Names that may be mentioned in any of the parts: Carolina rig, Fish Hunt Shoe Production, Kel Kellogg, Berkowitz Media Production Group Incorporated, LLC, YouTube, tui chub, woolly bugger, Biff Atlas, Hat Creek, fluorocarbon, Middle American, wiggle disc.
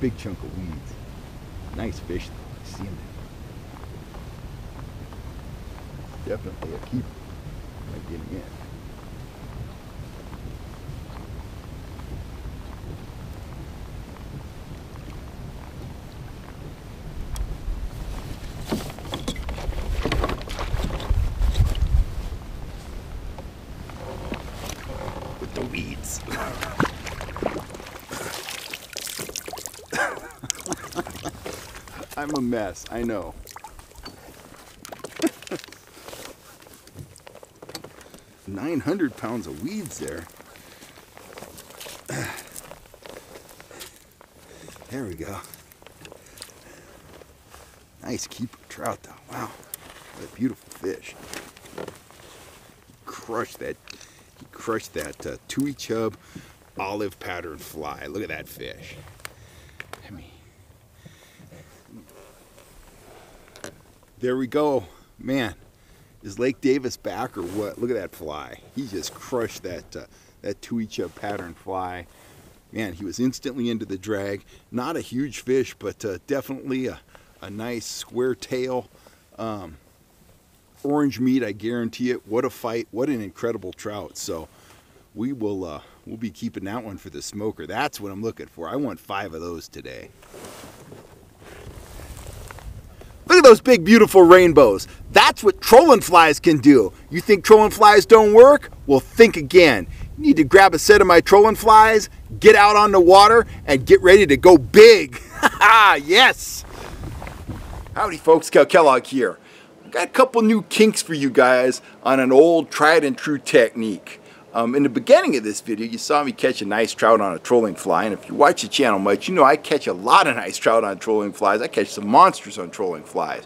Big chunk of weeds. Nice fish though. I see him there. Definitely a keeper. Might get him in. I'm a mess, I know. £900 of weeds there. There we go. Nice keeper trout though. Wow, what a beautiful fish. Crushed that. Crushed that tui chub olive pattern fly. Look at that fish. I mean, there we go. Man, is Lake Davis back or what? Look at that fly. He just crushed that that tui chub pattern fly. Man, he was instantly into the drag. Not a huge fish, but definitely a nice square tail. Orange meat, I guarantee it. What a fight. What an incredible trout. So we will we'll be keeping that one for the smoker. That's what I'm looking for. I want 5 of those today. Look at those big beautiful rainbows. That's what trolling flies can do. You think trolling flies don't work? Well, think again. You need to grab a set of my trolling flies, get out on the water, and get ready to go big. Yes! Howdy folks, Kel Kellogg here. Got a couple new kinks for you guys on an old tried and true technique. In the beginning of this video, you saw me catch a nice trout on a trolling fly, and if you watch the channel much, you know I catch a lot of nice trout on trolling flies. I catch some monsters on trolling flies.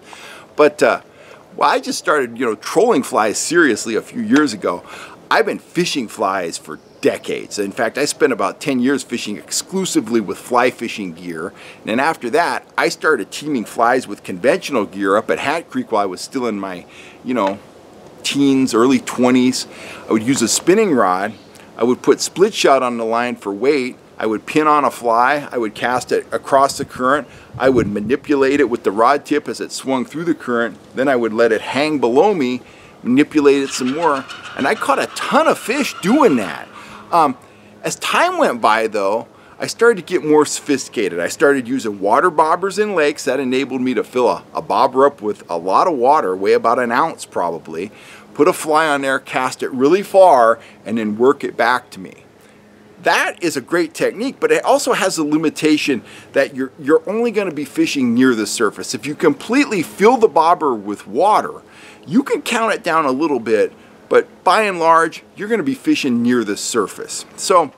But well, I just started, you know, trolling flies seriously a few years ago. I've been fishing flies for decades. In fact, I spent about 10 years fishing exclusively with fly fishing gear. And then after that, I started teaming flies with conventional gear up at Hat Creek while I was still in my, you know, teens, early 20s. I would use a spinning rod. I would put split shot on the line for weight. I would pin on a fly. I would cast it across the current. I would manipulate it with the rod tip as it swung through the current. Then I would let it hang below me, manipulate it some more. And I caught a ton of fish doing that. As time went by though, I started to get more sophisticated. I started using water bobbers in lakes. That enabled me to fill a bobber up with a lot of water, weigh about an ounce probably, put a fly on there, cast it really far, and then work it back to me. That is a great technique, but it also has a limitation that you're only going to be fishing near the surface. If you completely fill the bobber with water, you can count it down a little bit, but by and large, you're going to be fishing near the surface. So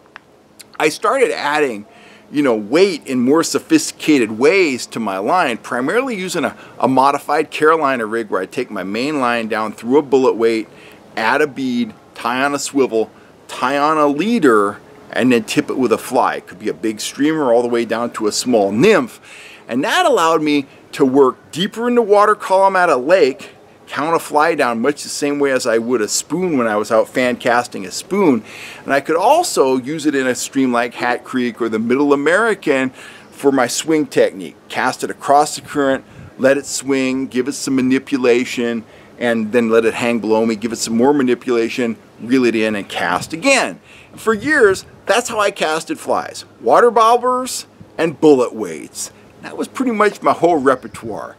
I started adding, you know, weight in more sophisticated ways to my line, primarily using a modified Carolina rig where I take my main line down through a bullet weight, add a bead, tie on a swivel, tie on a leader, and then tip it with a fly. It could be a big streamer all the way down to a small nymph. And that allowed me to work deeper in the water column at a lake, count a fly down much the same way as I would a spoon when I was out fan casting a spoon. And I could also use it in a stream like Hat Creek or the Middle American for my swing technique. Cast it across the current, let it swing, give it some manipulation, and then let it hang below me, give it some more manipulation, reel it in and cast again. For years, that's how I casted flies. Water bobbers and bullet weights. That was pretty much my whole repertoire.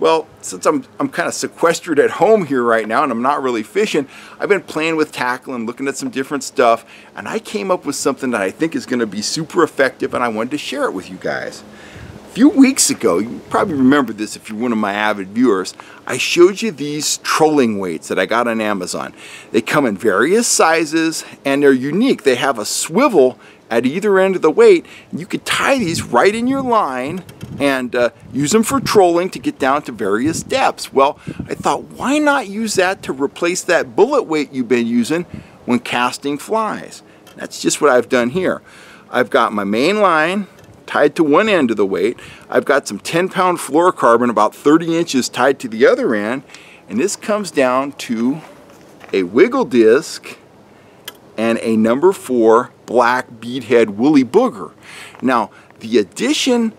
Well, since I'm kind of sequestered at home here right now and I'm not really fishing, I've been playing with tackle and looking at some different stuff, and I came up with something that I think is going to be super effective, and I wanted to share it with you guys. A few weeks ago, you probably remember this if you're one of my avid viewers, I showed you these trolling weights that I got on Amazon. They come in various sizes and they're unique. They have a swivel at either end of the weight, and you could tie these right in your line and use them for trolling to get down to various depths. Well, I thought, why not use that to replace that bullet weight you've been using when casting flies? That's just what I've done here. I've got my main line tied to one end of the weight. I've got some 10-pound fluorocarbon, about 30 inches, tied to the other end, and this comes down to a wiggle disc and a number 4 black beadhead woolly bugger. Now, the addition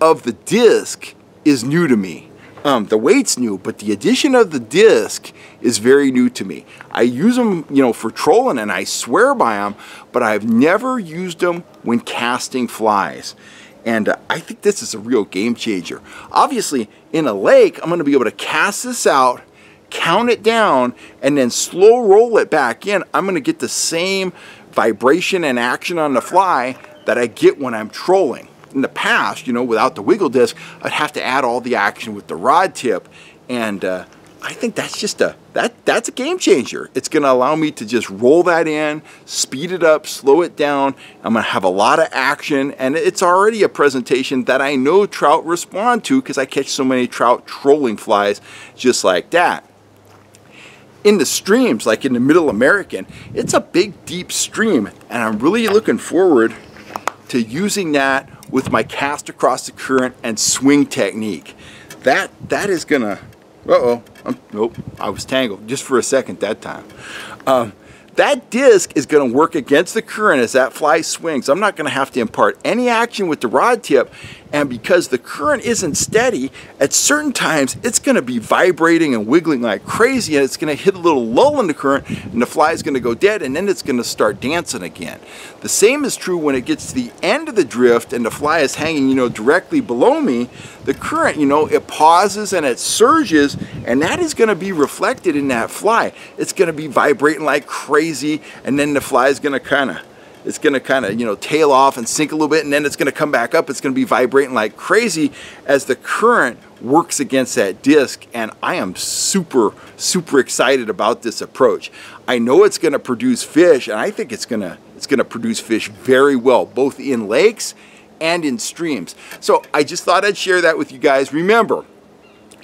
of the disc is new to me. The weight's new, but the addition of the disc is very new to me. I use them, you know, for trolling, and I swear by them, but I've never used them when casting flies. And I think this is a real game changer. Obviously, in a lake, I'm going to be able to cast this out, count it down, and then slow roll it back in. I'm going to get the same vibration and action on the fly that I get when I'm trolling. In the past, you know, without the wiggle disc, I'd have to add all the action with the rod tip, and I think that's just that's a game changer. It's going to allow me to just roll that in, speed it up, slow it down. I'm going to have a lot of action, and it's already a presentation that I know trout respond to because I catch so many trout trolling flies just like that. In the streams, like in the Middle American, it's a big, deep stream, and I'm really looking forward to using that with my cast across the current and swing technique. That is going to... nope, I was tangled just for a second that time. That disc is going to work against the current as that fly swings. I'm not going to have to impart any action with the rod tip, and because the current isn't steady, at certain times it's going to be vibrating and wiggling like crazy, and it's going to hit a little lull in the current, and the fly is going to go dead, and then it's going to start dancing again. The same is true when it gets to the end of the drift and the fly is hanging, you know, directly below me. The current, you know, it pauses and it surges, and that is going to be reflected in that fly. It's going to be vibrating like crazy. And then the fly is going to kind of, you know, tail off and sink a little bit, and then it's going to come back up. It's going to be vibrating like crazy as the current works against that disc, and I am super excited about this approach. I know it's going to produce fish, and I think it's going to produce fish very well, both in lakes and in streams. So I just thought I'd share that with you guys. Remember,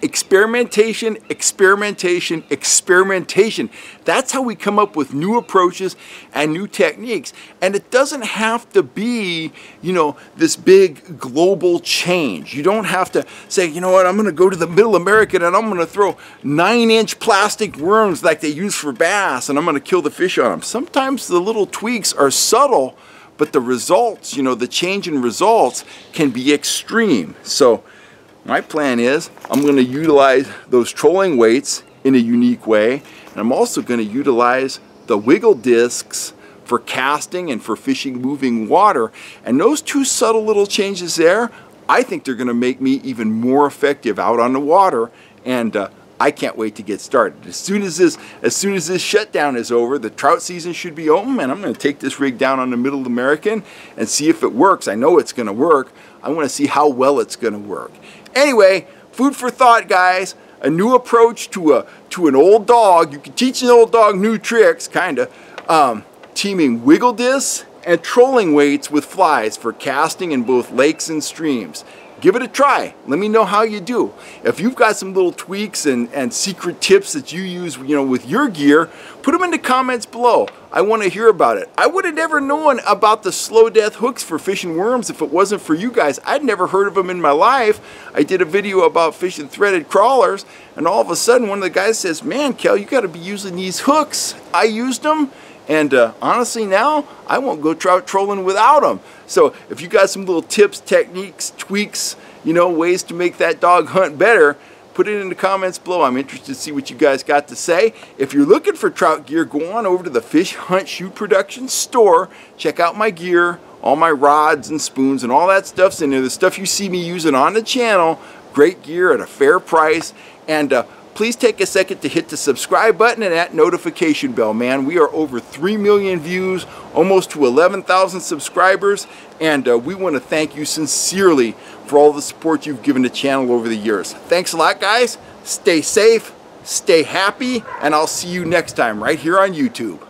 experimentation, experimentation, experimentation. That's how we come up with new approaches and new techniques. And it doesn't have to be, you know, this big global change. You don't have to say, you know what, I'm going to go to the Middle American and I'm going to throw 9-inch plastic worms like they use for bass, and I'm going to kill the fish on them. Sometimes the little tweaks are subtle, but the results, you know, the change in results can be extreme. So my plan is I'm going to utilize those trolling weights in a unique way, and I'm also going to utilize the wiggle discs for casting and for fishing moving water, and those two subtle little changes there, I think they're going to make me even more effective out on the water, and I can't wait to get started. As soon as this shutdown is over, the trout season should be open, and I'm going to take this rig down on the Middle American and see if it works. I know it's going to work. I want to see how well it's going to work. Anyway, food for thought, guys. A new approach to an old dog. You can teach an old dog new tricks, kind of. Teaming wiggle discs and trolling weights with flies for casting in both lakes and streams. Give it a try. Let me know how you do. If you've got some little tweaks and secret tips that you use, you know, with your gear, put them in the comments below. I want to hear about it. I would have never known about the slow death hooks for fishing worms if it wasn't for you guys. I'd never heard of them in my life. I did a video about fishing threaded crawlers, and all of a sudden one of the guys says, man, Kel, you got to be using these hooks. I used them. And honestly, now I won't go trout trolling without them. So if you got some little tips, techniques, tweaks, you know, ways to make that dog hunt better, put it in the comments below. I'm interested to see what you guys got to say. If you're looking for trout gear, go on over to the Fish Hunt Shoe Production store. Check out my gear, all my rods and spoons and all that stuff's in there. The stuff you see me using on the channel, great gear at a fair price. And please take a second to hit the subscribe button and that notification bell, man. We are over 3 million views, almost to 11,000 subscribers, and we want to thank you sincerely for all the support you've given the channel over the years. Thanks a lot, guys. Stay safe, stay happy, and I'll see you next time right here on YouTube.